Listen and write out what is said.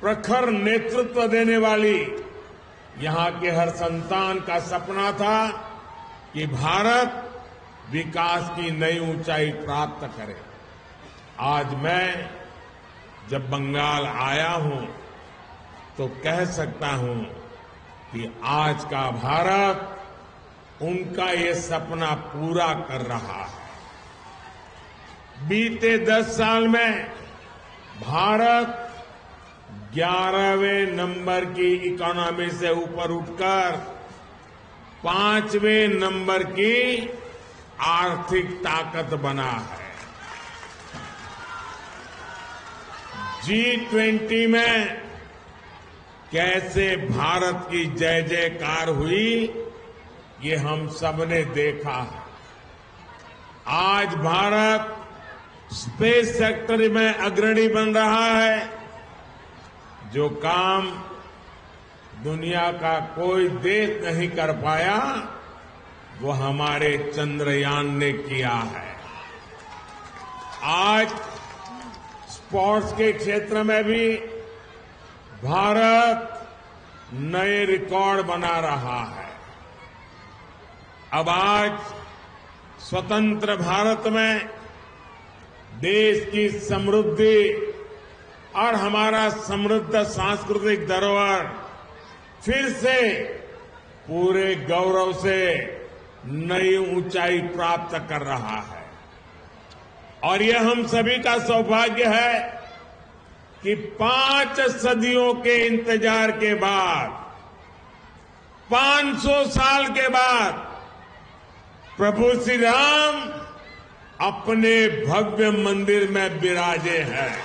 प्रखर नेतृत्व देने वाली यहां के हर संतान का सपना था कि भारत विकास की नई ऊंचाई प्राप्त करे। आज मैं जब बंगाल आया हूं तो कह सकता हूं कि आज का भारत उनका ये सपना पूरा कर रहा है। बीते 10 साल में भारत 11वें नंबर की इकोनॉमी से ऊपर उठकर 5वें नंबर की आर्थिक ताकत बना है। G20 में कैसे भारत की जय जयकार हुई ये हम सबने देखा है। आज भारत स्पेस सेक्टर में अग्रणी बन रहा है। जो काम दुनिया का कोई देश नहीं कर पाया वो हमारे चंद्रयान ने किया है। आज स्पोर्ट्स के क्षेत्र में भी भारत नए रिकॉर्ड बना रहा है। अब आज स्वतंत्र भारत में देश की समृद्धि और हमारा समृद्ध सांस्कृतिक धरोहर फिर से पूरे गौरव से नई ऊंचाई प्राप्त कर रहा है। और यह हम सभी का सौभाग्य है कि 5 सदियों के इंतजार के बाद 500 साल के बाद प्रभु श्री राम अपने भव्य मंदिर में विराजे हैं।